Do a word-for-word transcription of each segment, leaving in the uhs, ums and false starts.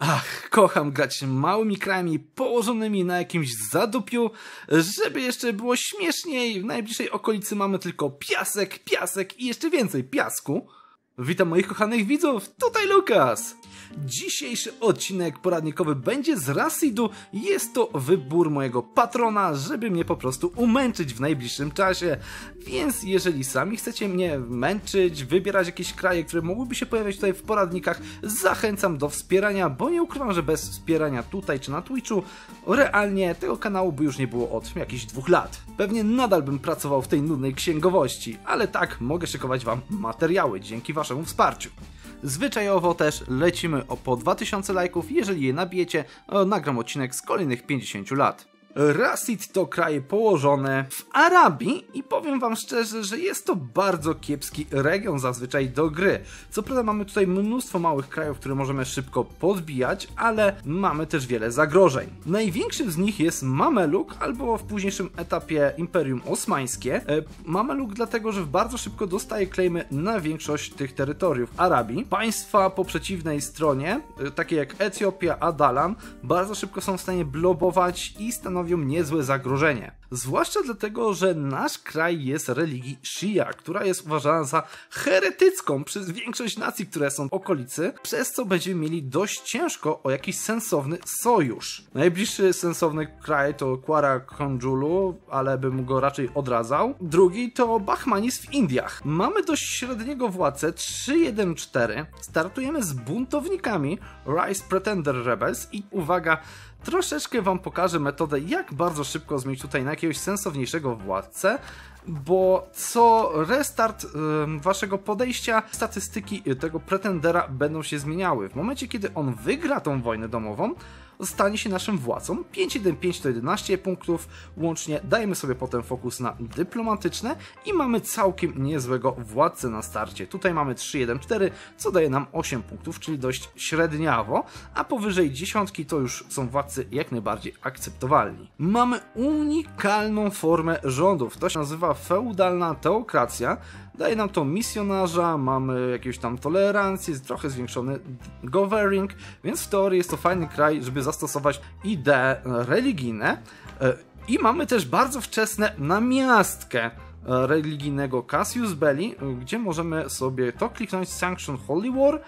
Ach, kocham grać małymi krajami położonymi na jakimś zadupiu, żeby jeszcze było śmieszniej. W najbliższej okolicy mamy tylko piasek, piasek i jeszcze więcej piasku. Witam moich kochanych widzów, tutaj Lukas! Dzisiejszy odcinek poradnikowy będzie z Rassidu. Jest to wybór mojego patrona, żeby mnie po prostu umęczyć w najbliższym czasie. Więc jeżeli sami chcecie mnie męczyć, wybierać jakieś kraje, które mogłyby się pojawiać tutaj w poradnikach, zachęcam do wspierania, bo nie ukrywam, że bez wspierania tutaj czy na Twitchu realnie tego kanału by już nie było od jakichś dwóch lat. Pewnie nadal bym pracował w tej nudnej księgowości, ale tak mogę szykować wam materiały dzięki waszemu wsparciu. Zwyczajowo też lecimy o po dwa tysiące lajków, jeżeli je nabijecie, nagram odcinek z kolejnych pięćdziesięciu lat. Rassid to kraje położone w Arabii i powiem wam szczerze, że jest to bardzo kiepski region zazwyczaj do gry. Co prawda mamy tutaj mnóstwo małych krajów, które możemy szybko podbijać, ale mamy też wiele zagrożeń. Największym z nich jest Mameluk, albo w późniejszym etapie Imperium Osmańskie. Mameluk dlatego, że bardzo szybko dostaje klejmy na większość tych terytoriów Arabii. Państwa po przeciwnej stronie, takie jak Etiopia, Adalan, bardzo szybko są w stanie blobować i stanowią niezłe zagrożenie. Zwłaszcza dlatego, że nasz kraj jest religii Shia, która jest uważana za heretycką przez większość nacji, które są w okolicy, przez co będziemy mieli dość ciężko o jakiś sensowny sojusz. Najbliższy sensowny kraj to Qara Qoyunlu, ale bym go raczej odradzał. Drugi to Bahmanis w Indiach. Mamy dość średniego władcę trzy jeden cztery. Startujemy z buntownikami Rise Pretender Rebels i uwaga, troszeczkę wam pokażę metodę, jak bardzo szybko zmienić tutaj na jakiegoś sensowniejszego władcę, bo co restart y, waszego podejścia statystyki tego pretendera będą się zmieniały. W momencie, kiedy on wygra tą wojnę domową, stanie się naszym władcą. pięć jeden pięć to jedenaście punktów łącznie. Dajemy sobie potem fokus na dyplomatyczne i mamy całkiem niezłego władcę na starcie. Tutaj mamy trzy jeden cztery, co daje nam osiem punktów, czyli dość średniawo, a powyżej dziesiątki to już są władcy jak najbardziej akceptowalni. Mamy unikalną formę rządów. To się nazywa feudalna teokracja. Daje nam to misjonarza, mamy jakieś tam tolerancję, trochę zwiększony governing, więc w teorii jest to fajny kraj, żeby zastosować idee religijne. I mamy też bardzo wczesne namiastkę religijnego Cassius Belli, gdzie możemy sobie to kliknąć, Sanction Holy War,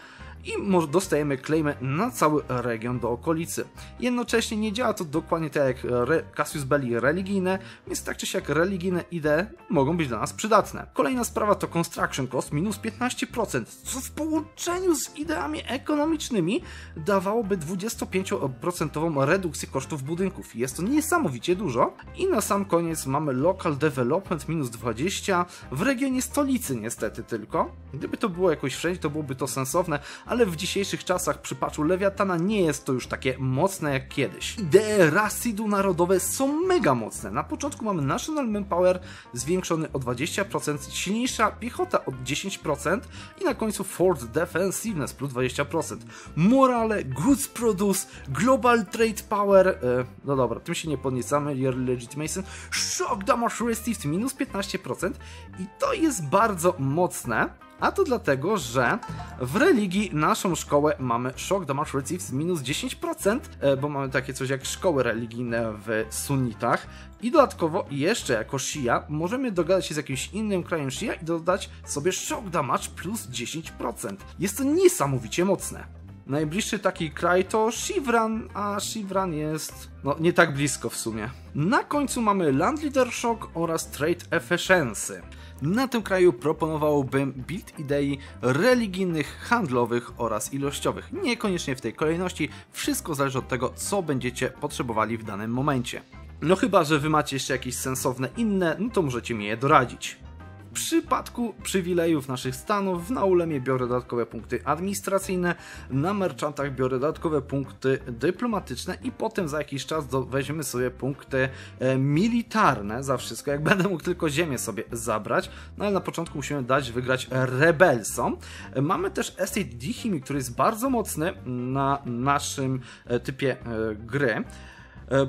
i dostajemy klejmy na cały region do okolicy. Jednocześnie nie działa to dokładnie tak jak Cassius Belli religijne, więc tak czy siak religijne idee mogą być dla nas przydatne. Kolejna sprawa to Construction Cost minus piętnaście procent, co w połączeniu z ideami ekonomicznymi dawałoby dwudziestopięcioprocentową redukcję kosztów budynków. Jest to niesamowicie dużo. I na sam koniec mamy Local Development minus dwadzieścia w regionie stolicy niestety tylko. Gdyby to było jakoś wszędzie, to byłoby to sensowne, ale w dzisiejszych czasach przy patchu Lewiatana nie jest to już takie mocne jak kiedyś. Idee Rassidu narodowe są mega mocne. Na początku mamy National Manpower zwiększony o dwadzieścia procent, silniejsza piechota o dziesięć procent i na końcu Force defensiveness plus dwadzieścia procent. Morale, Goods Produce, Global Trade Power, yy, no dobra, tym się nie podniecamy, Legitimation, Shock Damage Received minus piętnaście procent i to jest bardzo mocne. A to dlatego, że w religii naszą szkołę mamy Shock Damage Received minus dziesięć procent, bo mamy takie coś jak szkoły religijne w sunnitach. I dodatkowo jeszcze jako Shia możemy dogadać się z jakimś innym krajem Shia i dodać sobie Shock Damage plus dziesięć procent. Jest to niesamowicie mocne. Najbliższy taki kraj to Shirvan, a Shirvan jest no nie tak blisko w sumie. Na końcu mamy Land Leader Shock oraz Trade Efficiency. Na tym kraju proponowałbym build idei religijnych, handlowych oraz ilościowych. Niekoniecznie w tej kolejności, wszystko zależy od tego, co będziecie potrzebowali w danym momencie. No chyba że wy macie jeszcze jakieś sensowne inne, no to możecie mi je doradzić. W przypadku przywilejów naszych stanów na ulemie biorę dodatkowe punkty administracyjne, na merchantach biorę dodatkowe punkty dyplomatyczne i potem za jakiś czas weźmiemy sobie punkty e, militarne za wszystko, jak będę mógł tylko ziemię sobie zabrać, no ale na początku musimy dać wygrać rebelsom. Mamy też estate Dihimi, który jest bardzo mocny na naszym e, typie e, gry.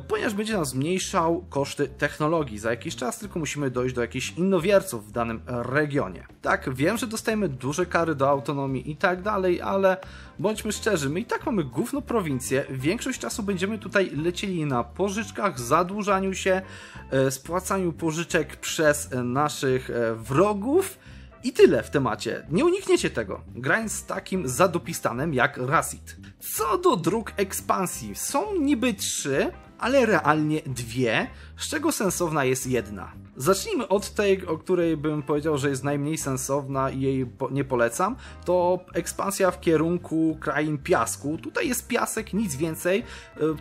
ponieważ będzie nam zmniejszał koszty technologii. Za jakiś czas tylko musimy dojść do jakichś innowierców w danym regionie. Tak, wiem, że dostajemy duże kary do autonomii i tak dalej, ale bądźmy szczerzy, my i tak mamy gówno prowincję, większość czasu będziemy tutaj lecieli na pożyczkach, zadłużaniu się, spłacaniu pożyczek przez naszych wrogów i tyle w temacie. Nie unikniecie tego, grając z takim zadopistanem jak Rassid. Co do dróg ekspansji, są niby trzy, ale realnie dwie, z czego sensowna jest jedna. Zacznijmy od tej, o której bym powiedział, że jest najmniej sensowna i jej nie polecam, to ekspansja w kierunku krain piasku. Tutaj jest piasek, nic więcej,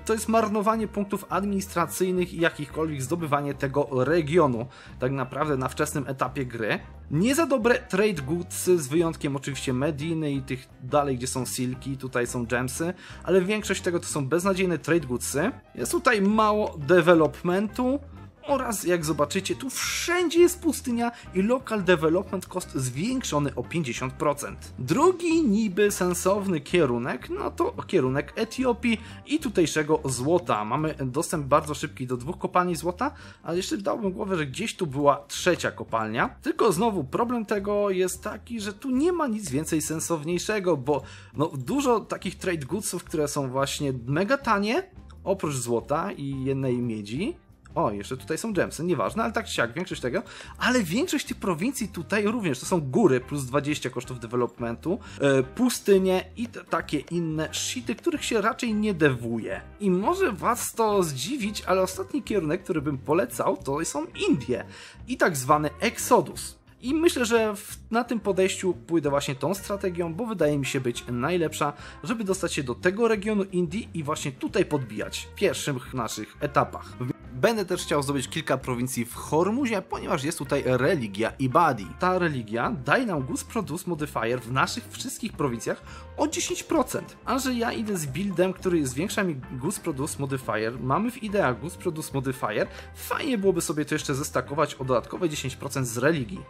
to jest marnowanie punktów administracyjnych i jakichkolwiek zdobywanie tego regionu, tak naprawdę na wczesnym etapie gry. Nie za dobre trade goods, z wyjątkiem oczywiście Mediny i tych dalej, gdzie są silki, tutaj są gemsy, ale większość tego to są beznadziejne trade goodsy. Jest tutaj mało developmentu, oraz jak zobaczycie, tu wszędzie jest pustynia i Local Development Cost zwiększony o pięćdziesiąt procent. Drugi niby sensowny kierunek, no to kierunek Etiopii i tutejszego złota. Mamy dostęp bardzo szybki do dwóch kopalni złota, ale jeszcze dałbym głowę, że gdzieś tu była trzecia kopalnia. Tylko znowu problem tego jest taki, że tu nie ma nic więcej sensowniejszego, bo no, dużo takich trade goodsów, które są właśnie mega tanie, oprócz złota i jednej miedzi. O, jeszcze tutaj są gemsy, nieważne, ale tak czy siak, większość tego, ale większość tych prowincji tutaj również, to są góry plus dwadzieścia kosztów developmentu, yy, pustynie i takie inne shity, których się raczej nie dewuje. I może was to zdziwić, ale ostatni kierunek, który bym polecał, to są Indie i tak zwany Exodus. I myślę, że w, na tym podejściu pójdę właśnie tą strategią, bo wydaje mi się być najlepsza, żeby dostać się do tego regionu Indii i właśnie tutaj podbijać w pierwszych naszych etapach. Będę też chciał zdobyć kilka prowincji w Hormuzie, ponieważ jest tutaj religia Ibadi. Ta religia daje nam Goods Produce Modifier w naszych wszystkich prowincjach o dziesięć procent. A że ja idę z buildem, który zwiększa mi Goods Produce Modifier, mamy w ideach Goods Produce Modifier, fajnie byłoby sobie to jeszcze zestakować o dodatkowe dziesięć procent z religii.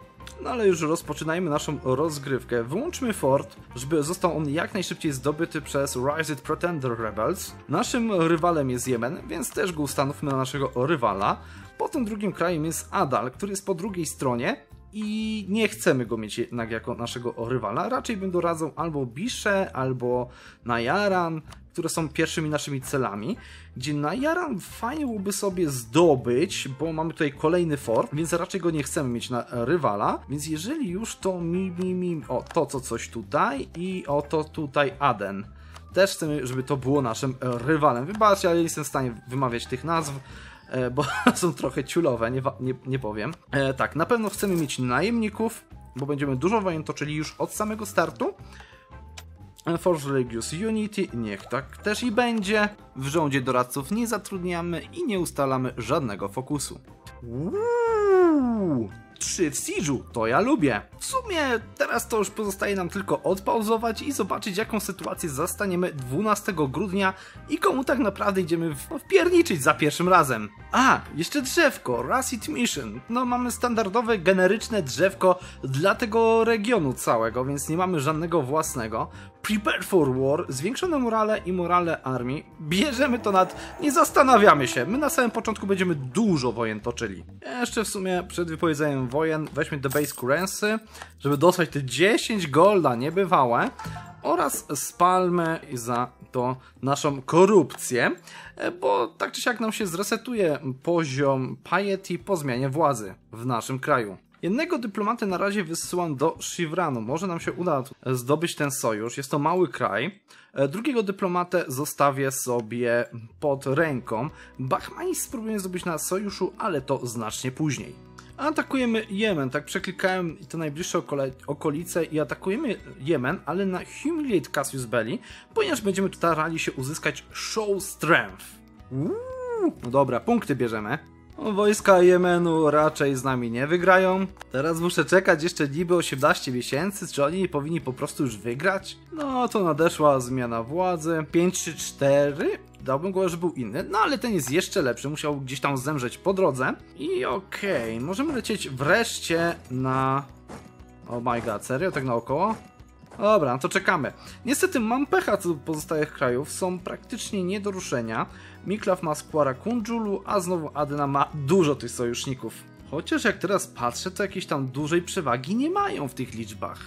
No ale już rozpoczynajmy naszą rozgrywkę. Wyłączmy fort, żeby został on jak najszybciej zdobyty przez Rise Pretender Rebels. Naszym rywalem jest Jemen, więc też go ustanówmy na naszego rywala. Potem drugim krajem jest Adalan, który jest po drugiej stronie i nie chcemy go mieć jednak jako naszego rywala. Raczej bym doradzał albo Bisze, albo Nayaran, które są pierwszymi naszymi celami, gdzie Najaran fajnie byłoby sobie zdobyć, bo mamy tutaj kolejny fort, więc raczej go nie chcemy mieć na rywala, więc jeżeli już to mi, mi, mi, o to co coś tutaj i o to tutaj Aden. Też chcemy, żeby to było naszym rywalem. Wybaczcie, ale nie jestem w stanie wymawiać tych nazw, bo są trochę ciulowe, nie, nie, nie powiem. E, tak, na pewno chcemy mieć najemników, bo będziemy dużo wojen toczyli już od samego startu. Enforce Religious Unity, niech tak też i będzie. W rządzie doradców nie zatrudniamy i nie ustalamy żadnego fokusu. Uuu, trzy w Siege'u, to ja lubię. W sumie teraz to już pozostaje nam tylko odpauzować i zobaczyć, jaką sytuację zastaniemy dwunastego grudnia i komu tak naprawdę idziemy wpierniczyć za pierwszym razem. A, jeszcze drzewko, Rassid Mission. No mamy standardowe, generyczne drzewko dla tego regionu całego, więc nie mamy żadnego własnego. Prepare for War, zwiększone morale i morale armii. Bierzemy to nad... nie zastanawiamy się. My na samym początku będziemy dużo wojen toczyli. Jeszcze w sumie przed wypowiedzeniem wojen weźmy the base currency, żeby dostać te dziesięć golda niebywałe oraz spalmy za to naszą korupcję, bo tak czy siak nam się zresetuje poziom piety po zmianie władzy w naszym kraju. Jednego dyplomatę na razie wysyłam do Shirvanu. Może nam się uda zdobyć ten sojusz. Jest to mały kraj. Drugiego dyplomatę zostawię sobie pod ręką. Bahmanis spróbujemy zdobyć na sojuszu, ale to znacznie później. Atakujemy Jemen. Tak przeklikałem te najbliższe okolice i atakujemy Jemen, ale na Humiliate Cassius Belli, ponieważ będziemy starali się uzyskać Show Strength. Uuu, no dobra, punkty bierzemy. Wojska Jemenu raczej z nami nie wygrają. Teraz muszę czekać jeszcze niby osiemnaście miesięcy, czy oni nie powinni po prostu już wygrać? No to nadeszła zmiana władzy. pięć trzy cztery? Dałbym go, że był inny, no ale ten jest jeszcze lepszy, musiał gdzieś tam zemrzeć po drodze. I okej, okay, możemy lecieć wreszcie na... Oh my god, serio? Tak naokoło? Dobra, no to czekamy. Niestety mam pecha co do pozostałych krajów, są praktycznie nie do ruszenia. Miklaw ma Qara Qoyunlu, a znowu Adna ma dużo tych sojuszników. Chociaż jak teraz patrzę, to jakiejś tam dużej przewagi nie mają w tych liczbach.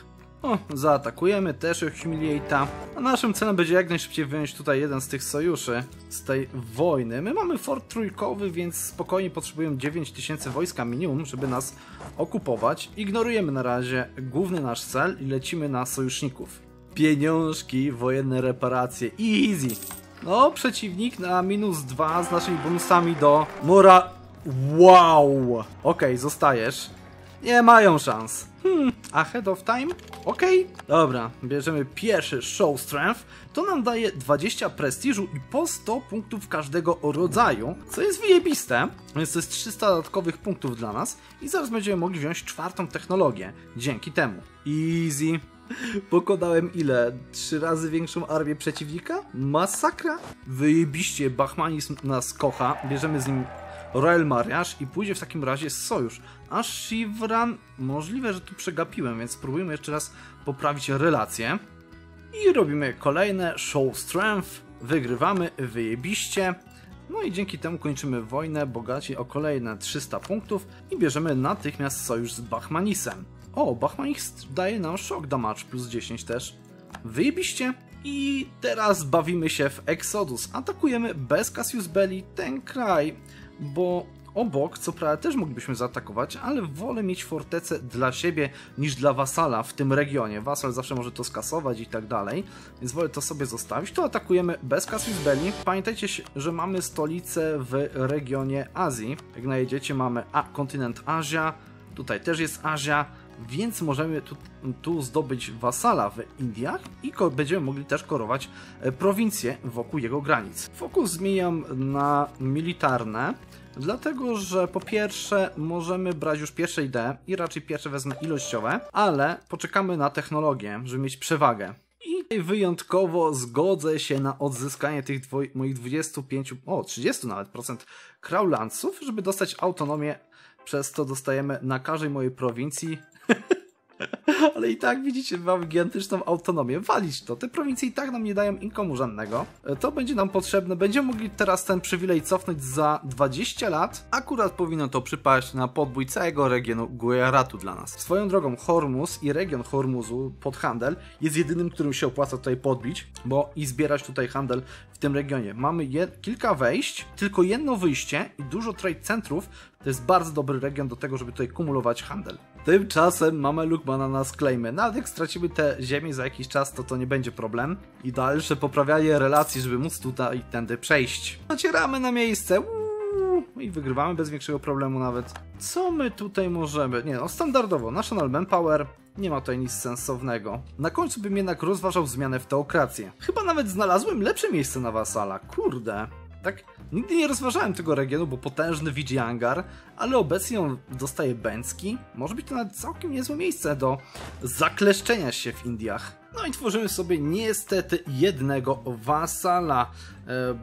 O, zaatakujemy też ich humiliata. A naszym celem będzie jak najszybciej wyjąć tutaj jeden z tych sojuszy z tej wojny. My mamy fort trójkowy, więc spokojnie potrzebujemy dziewięć tysięcy wojska minimum, żeby nas okupować. Ignorujemy na razie główny nasz cel i lecimy na sojuszników. Pieniążki, wojenne reparacje. Easy. No, przeciwnik na minus dwa z naszymi bonusami do mora. Wow! Okej, okay, zostajesz. Nie mają szans. Hmm, ahead of time? Okej. Okay. Dobra, bierzemy pierwszy show strength. To nam daje dwadzieścia prestiżu i po sto punktów każdego rodzaju, co jest wyjebiste, więc to jest trzysta dodatkowych punktów dla nas i zaraz będziemy mogli wziąć czwartą technologię dzięki temu. Easy. Pokonałem ile? Trzy razy większą armię przeciwnika? Masakra? Wyjebiście, Bahmanizm nas kocha. Bierzemy z nim Royal Mariage i pójdzie w takim razie sojusz. A Shirvan, możliwe, że tu przegapiłem, więc spróbujmy jeszcze raz poprawić relacje. I robimy kolejne show strength. Wygrywamy, wyjebiście. No i dzięki temu kończymy wojnę, bogaci o kolejne trzysta punktów i bierzemy natychmiast sojusz z Bahmanisem. O, Bahmanis daje nam Shock Damage plus dziesięć też. Wyjebiście. I teraz bawimy się w Exodus. Atakujemy bez Cassius Belli ten kraj, bo obok, co prawda, też moglibyśmy zaatakować, ale wolę mieć fortecę dla siebie niż dla wasala w tym regionie. Wasal zawsze może to skasować i tak dalej, więc wolę to sobie zostawić. To atakujemy bez Cassius Belli. Pamiętajcie, że mamy stolicę w regionie Azji. Jak najedziecie, mamy a, kontynent Azja, tutaj też jest Azja, więc możemy tu, tu zdobyć wasala w Indiach i będziemy mogli też korować prowincje wokół jego granic. Fokus zmieniam na militarne, dlatego że po pierwsze możemy brać już pierwsze idee i raczej pierwsze wezmę ilościowe, ale poczekamy na technologię, żeby mieć przewagę. I wyjątkowo zgodzę się na odzyskanie tych dwoj, moich dwudziestu pięciu, o trzydziestu nawet procent kraulanców, żeby dostać autonomię, przez to dostajemy na każdej mojej prowincji. Ale i tak widzicie, mamy gigantyczną autonomię. Walić to, te prowincje i tak nam nie dają inkomu żadnego. To będzie nam potrzebne. Będziemy mogli teraz ten przywilej cofnąć za dwadzieścia lat. Akurat powinno to przypaść na podbój całego regionu Gujaratu dla nas. Swoją drogą Hormuz i region Hormuzu pod handel jest jedynym, którym się opłaca tutaj podbić, bo i zbierać tutaj handel w tym regionie. Mamy kilka wejść, tylko jedno wyjście i dużo trade centrów. To jest bardzo dobry region do tego, żeby tutaj kumulować handel. Tymczasem Mameluk ma na nas klejmy. Nawet jak stracimy te ziemię za jakiś czas, to to nie będzie problem. I dalsze poprawianie relacji, żeby móc tutaj i tędy przejść. Nacieramy na miejsce. Uuu. I wygrywamy bez większego problemu nawet. Co my tutaj możemy? Nie no, standardowo. National Manpower. Nie ma tutaj nic sensownego. Na końcu bym jednak rozważał zmianę w teokrację. Chyba nawet znalazłem lepsze miejsce na wasala. Kurde. Tak, nigdy nie rozważałem tego regionu, bo potężny Vijayanagar, ale obecnie on dostaje bęcki. Może być to nawet całkiem niezłe miejsce do zakleszczenia się w Indiach. No i tworzymy sobie niestety jednego wasala,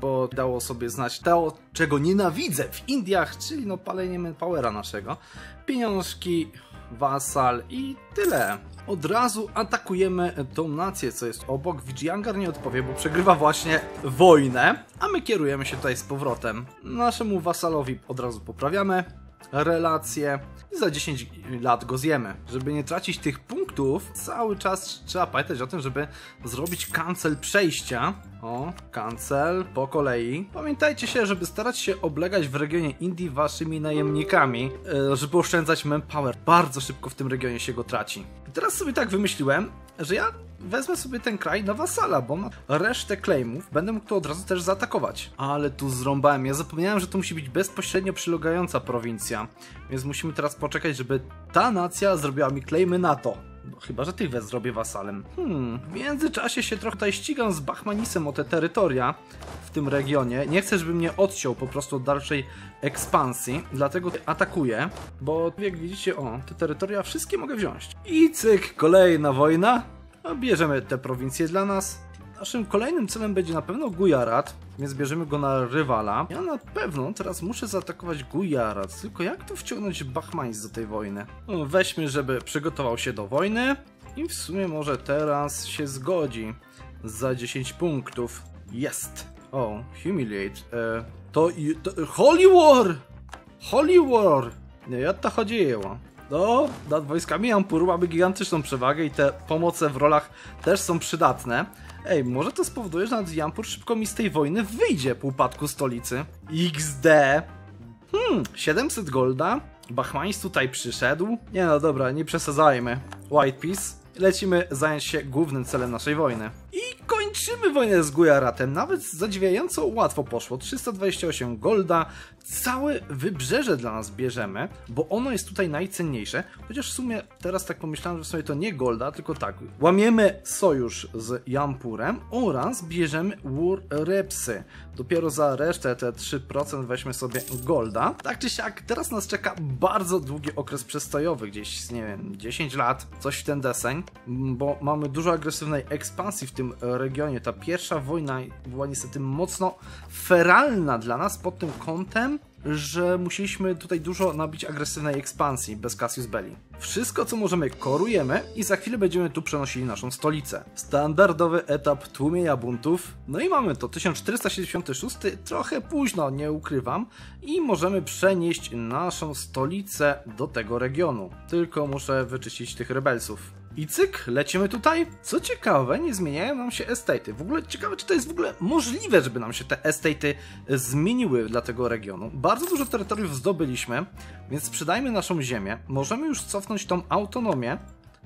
bo dało sobie znać to, czego nienawidzę w Indiach, czyli no palenie manpowera naszego. Pieniążki, wasal i tyle. Od razu atakujemy tą nację, co jest obok. Vijayanagar nie odpowie, bo przegrywa właśnie wojnę, a my kierujemy się tutaj z powrotem. Naszemu wasalowi od razu poprawiamy relacje i za dziesięć lat go zjemy. Żeby nie tracić tych punktów, cały czas trzeba pamiętać o tym, żeby zrobić cancel przejścia. O, cancel po kolei. Pamiętajcie się, żeby starać się oblegać w regionie Indii waszymi najemnikami, żeby oszczędzać manpower. Bardzo szybko w tym regionie się go traci. I teraz sobie tak wymyśliłem, że ja wezmę sobie ten kraj na wasala, bo na resztę claimów będę mógł to od razu też zaatakować. Ale tu zrąbałem. Ja zapomniałem, że to musi być bezpośrednio przylegająca prowincja. Więc musimy teraz poczekać, żeby ta nacja zrobiła mi claimy na to. No, chyba że tych zrobię wasalem. Hmm, w międzyczasie się trochę tutaj ścigam z Bahmanisem o te terytoria w tym regionie. Nie chcę, żeby mnie odciął po prostu od dalszej ekspansji, dlatego atakuję, bo jak widzicie, o, te terytoria wszystkie mogę wziąć. I cyk, kolejna wojna. No, bierzemy te prowincje dla nas. Naszym kolejnym celem będzie na pewno Gujarat, więc bierzemy go na rywala. Ja na pewno teraz muszę zaatakować Gujarat, tylko jak tu wciągnąć Bahmanis do tej wojny? No, weźmy, żeby przygotował się do wojny. I w sumie może teraz się zgodzi za dziesięć punktów. Jest! O, humiliate. E, to, to... Holy War! Holy War! Nie, jak to chodziło? No, nad wojskami Jampuru mamy gigantyczną przewagę i te pomoce w rolach też są przydatne. Ej, może to spowoduje, że nad Jampur szybko mi z tej wojny wyjdzie po upadku stolicy. iks de! Hmm, siedemset golda? Bahmanis tutaj przyszedł? Nie no, dobra, nie przesadzajmy. White Peace. Lecimy zająć się głównym celem naszej wojny. I kończymy wojnę z Gujaratem. Nawet zadziwiająco łatwo poszło. trzysta dwadzieścia osiem golda. Całe wybrzeże dla nas bierzemy, bo ono jest tutaj najcenniejsze. Chociaż w sumie teraz tak pomyślałem, że w sumie to nie golda, tylko tak. Łamiemy sojusz z Jampurem oraz bierzemy War Repsy. Dopiero za resztę, te trzy procent, weźmy sobie golda. Tak czy siak, teraz nas czeka bardzo długi okres przestojowy. Gdzieś, nie wiem, dziesięć lat. Coś w ten deseń. Bo mamy dużo agresywnej ekspansji w tym regionie. Ta pierwsza wojna była niestety mocno feralna dla nas pod tym kątem, że musieliśmy tutaj dużo nabić agresywnej ekspansji bez Cassius Belli. Wszystko co możemy korujemy i za chwilę będziemy tu przenosili naszą stolicę. Standardowy etap tłumienia buntów. No i mamy to, tysiąc czterysta siedemdziesiąt sześć, trochę późno, nie ukrywam. I możemy przenieść naszą stolicę do tego regionu. Tylko muszę wyczyścić tych rebelsów. I cyk, lecimy tutaj. Co ciekawe, nie zmieniają nam się estate'y. W ogóle ciekawe, czy to jest w ogóle możliwe, żeby nam się te estate'y zmieniły dla tego regionu. Bardzo dużo terytoriów zdobyliśmy, więc sprzedajmy naszą ziemię. Możemy już cofnąć tą autonomię,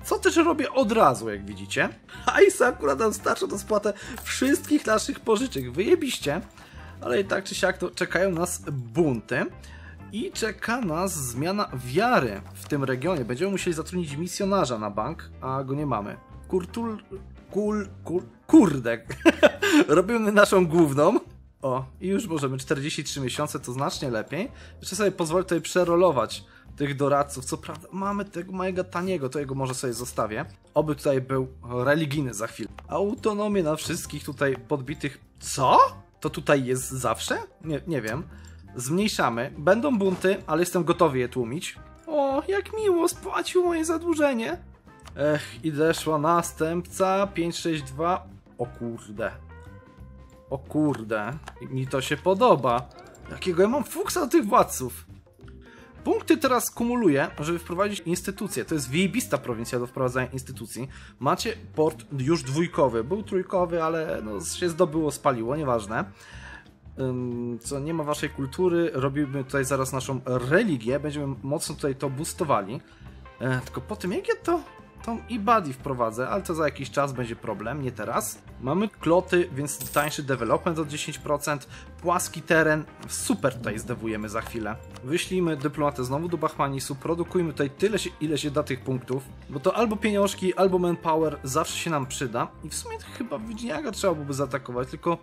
co też robię od razu, jak widzicie. Hajsa akurat nam starczy do spłaty wszystkich naszych pożyczek. Wyjebiście, ale i tak czy siak to czekają nas bunty. I czeka nas zmiana wiary w tym regionie. Będziemy musieli zatrudnić misjonarza na bank, a go nie mamy. Kurtul... Kul... Kur, kurde! Robimy naszą główną. O, i już możemy. czterdzieści trzy miesiące to znacznie lepiej. Jeszcze sobie pozwolę tutaj przerolować tych doradców. Co prawda mamy tego małego taniego, to jego może sobie zostawię. Oby tutaj był religijny za chwilę. Autonomię na wszystkich tutaj podbitych... Co? To tutaj jest zawsze? Nie, nie wiem. Zmniejszamy. Będą bunty, ale jestem gotowy je tłumić. O, jak miło, spłacił moje zadłużenie. Ech, i deszła następca. pięć sześć dwa. O kurde. O kurde. Mi to się podoba. Jakiego ja mam fuksa do tych władców. Punkty teraz kumuluję, żeby wprowadzić instytucję. To jest wyjebista prowincja do wprowadzania instytucji. Macie port już dwójkowy. Był trójkowy, ale no, się zdobyło, spaliło, nieważne. Co nie ma waszej kultury, robimy tutaj zaraz naszą religię, będziemy mocno tutaj to boostowali. E, tylko po tym jak ja to tą Ibadi wprowadzę, ale to za jakiś czas będzie problem, nie teraz. Mamy kloty, więc tańszy development od dziesięć procent, płaski teren, super tutaj zdewujemy za chwilę. Wyślijmy dyplomatę znowu do Bahmanisu, produkujmy tutaj tyle się, ile się da tych punktów, bo to albo pieniążki, albo manpower zawsze się nam przyda. I w sumie chyba Vijayanagar trzeba byłoby zaatakować, tylko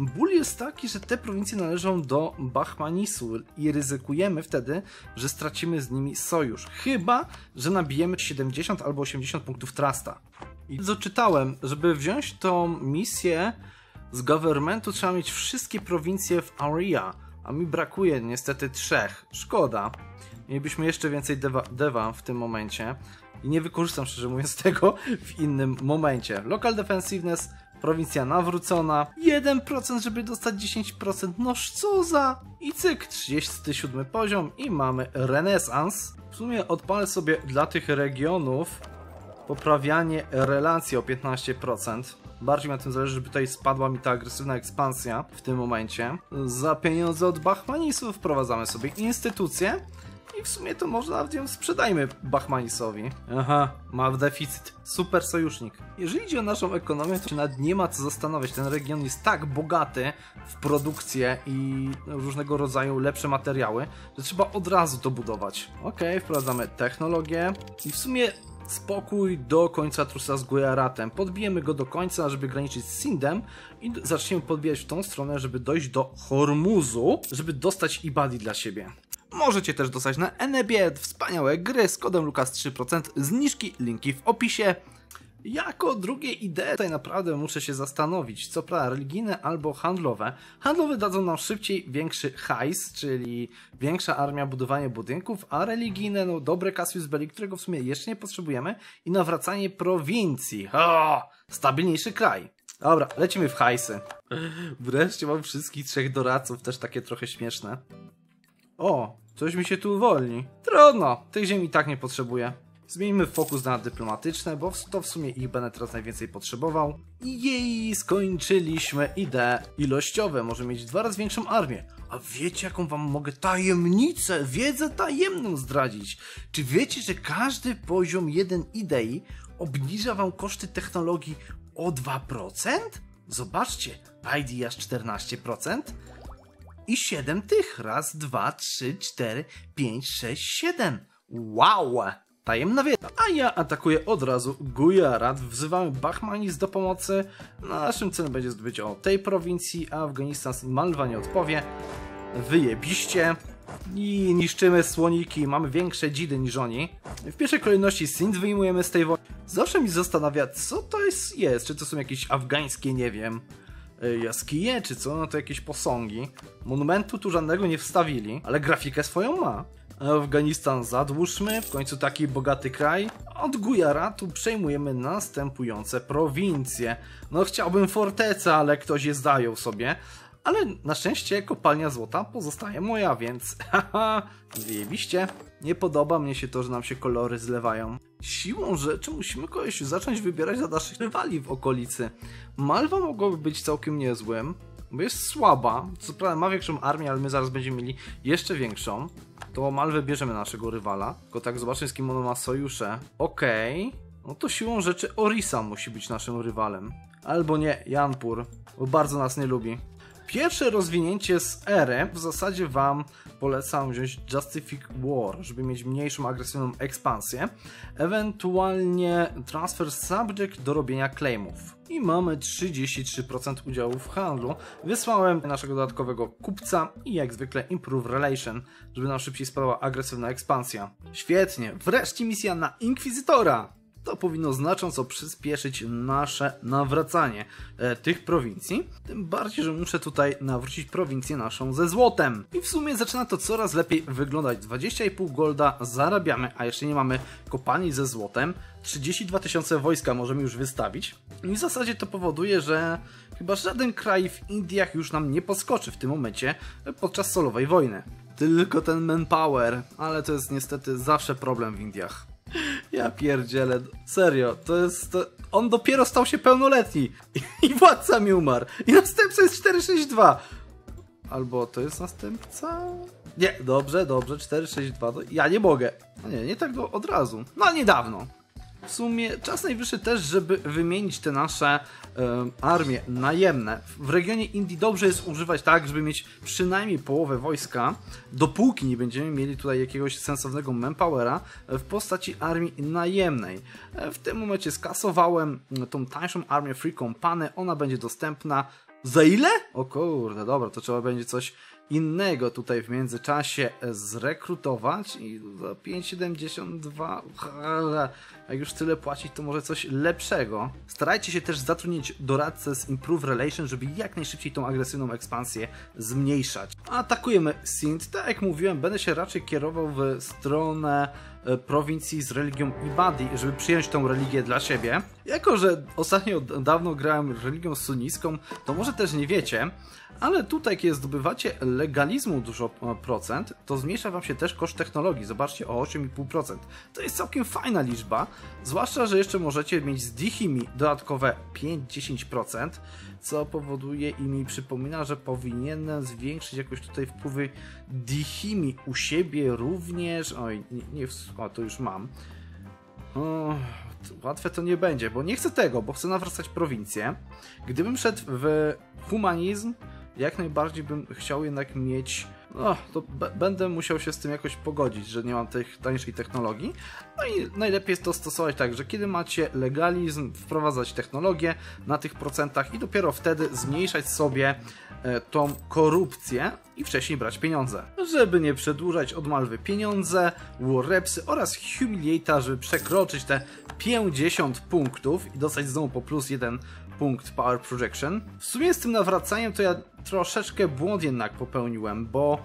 ból jest taki, że te prowincje należą do Bahmanisu i ryzykujemy wtedy, że stracimy z nimi sojusz. Chyba, że nabijemy siedemdziesiąt albo osiemdziesiąt punktów trusta. I co czytałem, żeby wziąć tą misję z governmentu trzeba mieć wszystkie prowincje w area, a mi brakuje niestety trzech. Szkoda. Mielibyśmy jeszcze więcej dewa, dewa w tym momencie i nie wykorzystam szczerze mówiąc tego w innym momencie. Local defensiveness. Prowincja nawrócona, jeden procent żeby dostać dziesięć procent, noż co za... I cyk, trzydziesty siódmy poziom i mamy renesans. W sumie odpalę sobie dla tych regionów poprawianie relacji o piętnaście procent. Bardziej mi na tym zależy, żeby tutaj spadła mi ta agresywna ekspansja w tym momencie. Za pieniądze od Bahmanisów wprowadzamy sobie instytucję. I w sumie to może nawet ją sprzedajmy Bahmanisowi. Aha, ma deficyt. Super sojusznik. Jeżeli idzie o naszą ekonomię, to się nad nie ma co zastanawiać. Ten region jest tak bogaty w produkcję i różnego rodzaju lepsze materiały, że trzeba od razu to budować. Okej, okay, wprowadzamy technologię. I w sumie spokój do końca trusa z Gujaratem. Podbijemy go do końca, żeby graniczyć z Sindem i zaczniemy podbijać w tą stronę, żeby dojść do Hormuzu, żeby dostać Ibadi dla siebie. Możecie też dostać na Enebie wspaniałe gry z kodem Lukas trzy procent zniżki, linki w opisie. Jako drugie idee, tutaj naprawdę muszę się zastanowić, co pra religijne albo handlowe. Handlowe dadzą nam szybciej większy hajs, czyli większa armia, budowanie budynków, a religijne, no dobre Cassius Belli, którego w sumie jeszcze nie potrzebujemy, i nawracanie prowincji. O, stabilniejszy kraj. Dobra, lecimy w hajsy. Wreszcie mam wszystkich trzech doradców, też takie trochę śmieszne. O, coś mi się tu uwolni. Trudno, tych ziem i tak nie potrzebuję. Zmieńmy fokus na dyplomatyczne, bo to w sumie ich będę teraz najwięcej potrzebował. I jej skończyliśmy ideę ilościowe. Może mieć dwa razy większą armię. A wiecie, jaką wam mogę tajemnicę, wiedzę tajemną zdradzić? Czy wiecie, że każdy poziom jeden idei obniża wam koszty technologii o dwa procent? Zobaczcie, I D aż czternaście procent. I siedem tych. Raz, dwa, trzy, cztery, pięć, sześć, siedem. Wow! Tajemna wiedza. A ja atakuję od razu Gujarat. Wzywamy Bahmanis do pomocy. Naszym celem będzie zdobycie o tej prowincji, a Afganistan z Malwa nie odpowie. Wyjebiście. I niszczymy słoniki. Mamy większe dzidy niż oni. W pierwszej kolejności Sind wyjmujemy z tej wojny. Zawsze mi zastanawia, co to jest, jest. Czy to są jakieś afgańskie, nie wiem, jaskinie, czy co? No to jakieś posągi. Monumentu tu żadnego nie wstawili, ale grafikę swoją ma. Afganistan zadłużmy, w końcu taki bogaty kraj. Od Gujaratu przejmujemy następujące prowincje. No chciałbym fortecę, ale ktoś je zajął sobie. Ale na szczęście kopalnia złota pozostaje moja, więc haha, zjebiście. Nie podoba mnie się to, że nam się kolory zlewają. Siłą rzeczy musimy kogoś zacząć wybierać za naszych rywali w okolicy. Malwa mogłaby być całkiem niezłym, bo jest słaba. Co prawda ma większą armię, ale my zaraz będziemy mieli jeszcze większą. To Malwę bierzemy naszego rywala. Tylko tak zobaczmy, z kim ono ma sojusze. Okej. Okay. No to siłą rzeczy Orisa musi być naszym rywalem. Albo nie, Janpur. Bo bardzo nas nie lubi. Pierwsze rozwinięcie z ery. W zasadzie wam polecam wziąć Justific War, żeby mieć mniejszą agresywną ekspansję. Ewentualnie Transfer Subject do robienia claimów. I mamy trzydzieści trzy procent udziału w handlu. Wysłałem naszego dodatkowego kupca i jak zwykle Improve Relation, żeby nam szybciej spadła agresywna ekspansja. Świetnie, wreszcie misja na Inkwizytora. To powinno znacząco przyspieszyć nasze nawracanie e, tych prowincji. Tym bardziej, że muszę tutaj nawrócić prowincję naszą ze złotem. I w sumie zaczyna to coraz lepiej wyglądać. dwadzieścia i pół golda zarabiamy, a jeszcze nie mamy kopalni ze złotem. trzydzieści dwa tysiące wojska możemy już wystawić. I w zasadzie to powoduje, że chyba żaden kraj w Indiach już nam nie podskoczy w tym momencie podczas solowej wojny. Tylko ten manpower, ale to jest niestety zawsze problem w Indiach. Ja pierdzielę, serio, to jest... To... On dopiero stał się pełnoletni i władca mi umarł. I następca jest cztery sześć dwa. Albo to jest następca? Nie, dobrze, dobrze, cztery sześć dwa. To... Ja nie mogę. No nie, nie tak do... od razu. No niedawno. W sumie czas najwyższy też, żeby wymienić te nasze um, armie najemne. W regionie Indii dobrze jest używać tak, żeby mieć przynajmniej połowę wojska, dopóki nie będziemy mieli tutaj jakiegoś sensownego manpowera w postaci armii najemnej. W tym momencie skasowałem tą tańszą armię Free Company, ona będzie dostępna za ile? O kurde, dobra, to trzeba będzie coś innego tutaj w międzyczasie zrekrutować i za pięć siedemdziesiąt dwa, jak już tyle płacić, to może coś lepszego. Starajcie się też zatrudnić doradcę z Improve Relation, żeby jak najszybciej tą agresywną ekspansję zmniejszać. Atakujemy Sindh, tak jak mówiłem, będę się raczej kierował w stronę prowincji z religią Ibadi, żeby przyjąć tą religię dla siebie. Jako że ostatnio dawno grałem religią sunnicką, to może też nie wiecie, ale tutaj, kiedy zdobywacie legalizmu dużo procent, to zmniejsza wam się też koszt technologii. Zobaczcie, o osiem i pół procent. To jest całkiem fajna liczba, zwłaszcza, że jeszcze możecie mieć z Dihimi dodatkowe pięć do dziesięciu procent, co powoduje i mi przypomina, że powinienem zwiększyć jakoś tutaj wpływy Dihimi u siebie również. Oj, nie, nie o, to już mam. O, łatwe to nie będzie, bo nie chcę tego, bo chcę nawracać prowincję. Gdybym szedł w humanizm, jak najbardziej bym chciał jednak mieć... No, to będę musiał się z tym jakoś pogodzić, że nie mam tych tańszej technologii. No i najlepiej jest to stosować tak, że kiedy macie legalizm, wprowadzać technologię na tych procentach i dopiero wtedy zmniejszać sobie e, tą korupcję i wcześniej brać pieniądze. Żeby nie przedłużać, od Malwy pieniądze, warrepsy oraz humiliata, żeby przekroczyć te pięćdziesiąt punktów i dostać znowu po plus jeden punkt Power Projection. W sumie z tym nawracaniem to ja troszeczkę błąd jednak popełniłem, bo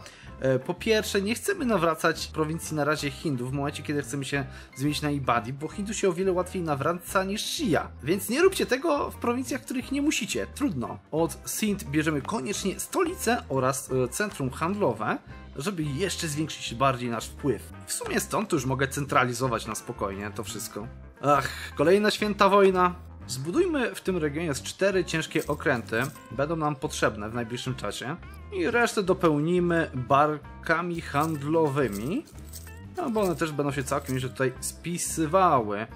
po pierwsze, nie chcemy nawracać prowincji na razie Hindów w momencie, kiedy chcemy się zmienić na Ibadi, bo Hindu się o wiele łatwiej nawraca niż Shia. Więc nie róbcie tego w prowincjach, których nie musicie. Trudno. Od Sind bierzemy koniecznie stolicę oraz centrum handlowe, żeby jeszcze zwiększyć bardziej nasz wpływ. W sumie stąd to już mogę centralizować na spokojnie to wszystko. Ach, kolejna święta wojna. Zbudujmy w tym regionie z cztery ciężkie okręty, będą nam potrzebne w najbliższym czasie i resztę dopełnimy barkami handlowymi, no bo one też będą się całkiem jeszcze tutaj spisywały,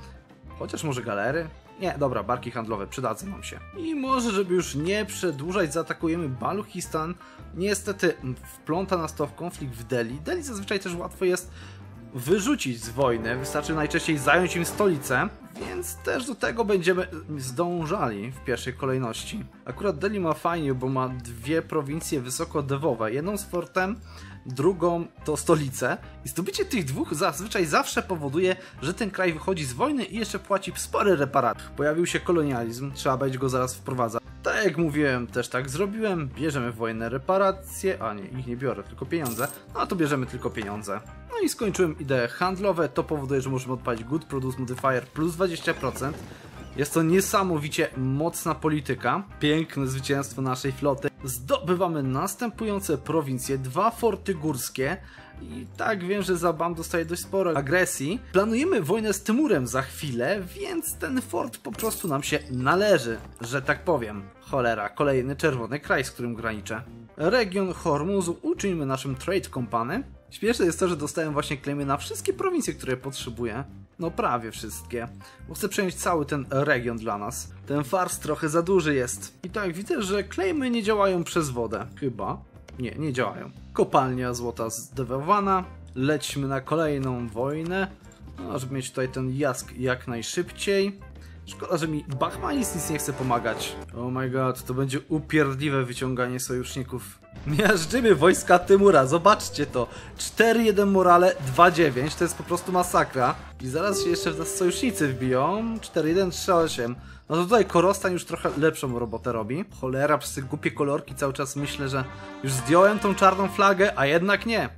chociaż może galery? Nie, dobra, barki handlowe przydadzą nam się. I może, żeby już nie przedłużać, zaatakujemy Baluchistan. Niestety wpląta nas to w konflikt w Delhi. Delhi zazwyczaj też łatwo jest wyrzucić z wojny, wystarczy najczęściej zająć im stolicę, więc też do tego będziemy zdążali w pierwszej kolejności. Akurat Delhi ma fajnie, bo ma dwie prowincje wysokodewowe, jedną z fortem, drugą to stolicę i zdobycie tych dwóch zazwyczaj zawsze powoduje, że ten kraj wychodzi z wojny i jeszcze płaci spory reparat. Pojawił się kolonializm, trzeba będzie go zaraz wprowadzać. Tak jak mówiłem, też tak zrobiłem, bierzemy wojenne reparacje, a nie, ich nie biorę, tylko pieniądze, no a to bierzemy tylko pieniądze. No i skończyłem idee handlowe, to powoduje, że możemy odpalić Good Produce Modifier plus dwadzieścia procent. Jest to niesamowicie mocna polityka, piękne zwycięstwo naszej floty. Zdobywamy następujące prowincje, dwa forty górskie i tak wiem, że Zabam dostaje dość sporo agresji. Planujemy wojnę z Tymurem za chwilę, więc ten fort po prostu nam się należy, że tak powiem. Cholera, kolejny czerwony kraj, z którym graniczę. Region Hormuzu uczyńmy naszym Trade Company. Śmieszne jest to, że dostałem właśnie klejmy na wszystkie prowincje, które potrzebuję. No prawie wszystkie. Bo chcę przejąć cały ten region dla nas. Ten fars trochę za duży jest. I tak widzę, że klejmy nie działają przez wodę. Chyba. Nie, nie działają. Kopalnia złota zdewałowana. Lećmy na kolejną wojnę. No, żeby mieć tutaj ten jask jak najszybciej. Szkoda, że mi Bahmanis nic nie chce pomagać. Oh my god, to będzie upierdliwe wyciąganie sojuszników. Miażdżymy wojska Tymura, zobaczcie to. cztery jeden morale, dwa dziewięć, to jest po prostu masakra. I zaraz się jeszcze w nas sojusznicy wbiją. cztery jeden, trzy osiem. No to tutaj Korostan już trochę lepszą robotę robi. Cholera, przez te głupie kolorki cały czas myślę, że już zdjąłem tą czarną flagę, a jednak nie.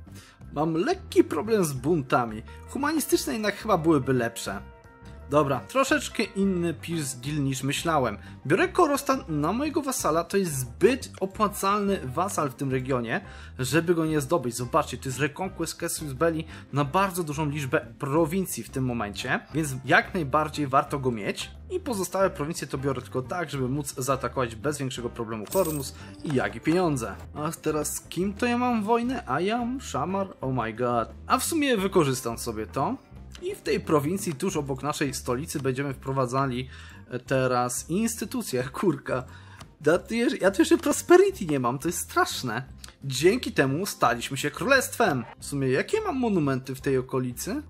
Mam lekki problem z buntami. Humanistyczne jednak chyba byłyby lepsze. Dobra, troszeczkę inny peace deal niż myślałem. Biorę Korostan na mojego wasala, to jest zbyt opłacalny wasal w tym regionie, żeby go nie zdobyć. Zobaczcie, to jest Reconquest Cassius Belli na bardzo dużą liczbę prowincji w tym momencie, więc jak najbardziej warto go mieć. I pozostałe prowincje to biorę tylko tak, żeby móc zaatakować bez większego problemu Hormuz i jak i pieniądze. A teraz z kim to ja mam wojnę? A ja mam Szamar, oh my god. A w sumie wykorzystam sobie to. I w tej prowincji, tuż obok naszej stolicy, będziemy wprowadzali teraz instytucje. Kurka, ja tu jeszcze prosperity nie mam, to jest straszne. Dzięki temu staliśmy się królestwem. W sumie, jakie mam monumenty w tej okolicy?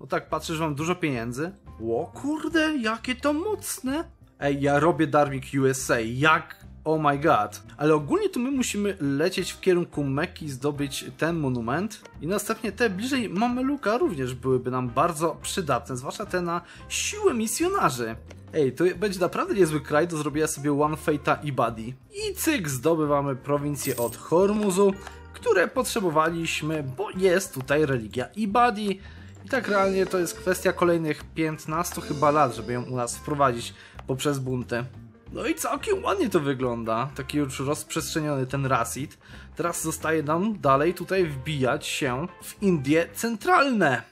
O tak, patrzę, że mam dużo pieniędzy. O kurde, jakie to mocne. Ej, ja robię Darmik U S A, jak... Oh my god. Ale ogólnie to my musimy lecieć w kierunku Mekki, zdobyć ten monument i następnie te bliżej Mameluka również byłyby nam bardzo przydatne, zwłaszcza te na siłę misjonarzy. Ej, to będzie naprawdę niezły kraj do zrobienia sobie One Fate'a Ibadi. I cyk, zdobywamy prowincję od Hormuzu, które potrzebowaliśmy, bo jest tutaj religia Ibadi. I tak realnie to jest kwestia kolejnych piętnastu chyba lat, żeby ją u nas wprowadzić poprzez bunty. No i całkiem ładnie to wygląda, taki już rozprzestrzeniony ten Rassid. Teraz zostaje nam dalej tutaj wbijać się w Indie centralne.